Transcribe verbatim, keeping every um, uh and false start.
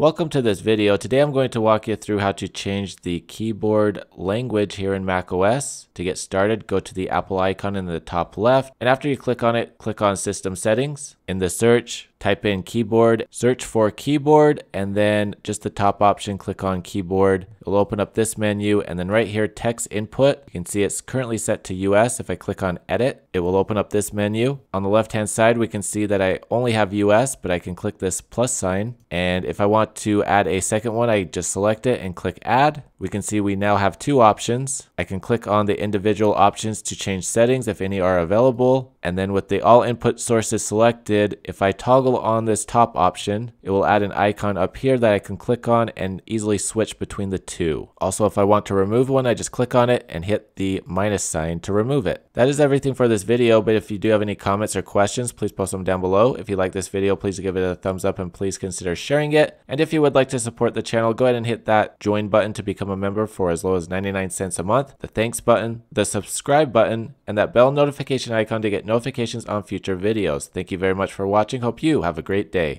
Welcome to this video. Today I'm going to walk you through how to change the keyboard language here in macOS. To get started, go to the Apple icon in the top left, and after you click on it, click on System Settings. In the search, type in keyboard, search for keyboard, and then just the top option, click on keyboard. It'll open up this menu, and then right here, text input. You can see it's currently set to U S. If I click on edit, it will open up this menu. On the left-hand side, we can see that I only have U S, but I can click this plus sign, and if I want to add a second one, I just select it and click add. We can see we now have two options. I can click on the individual options to change settings if any are available, and then with the all input sources selected, if I toggle on this top option, it will add an icon up here that I can click on and easily switch between the two. Also, if I want to remove one, I just click on it and hit the minus sign to remove it. That is everything for this video, but if you do have any comments or questions, please post them down below. If you like this video, please give it a thumbs up and please consider sharing it. And And if you would like to support the channel, go ahead and hit that join button to become a member for as low as ninety-nine cents a month, the thanks button, the subscribe button, and that bell notification icon to get notifications on future videos. Thank you very much for watching. Hope you have a great day.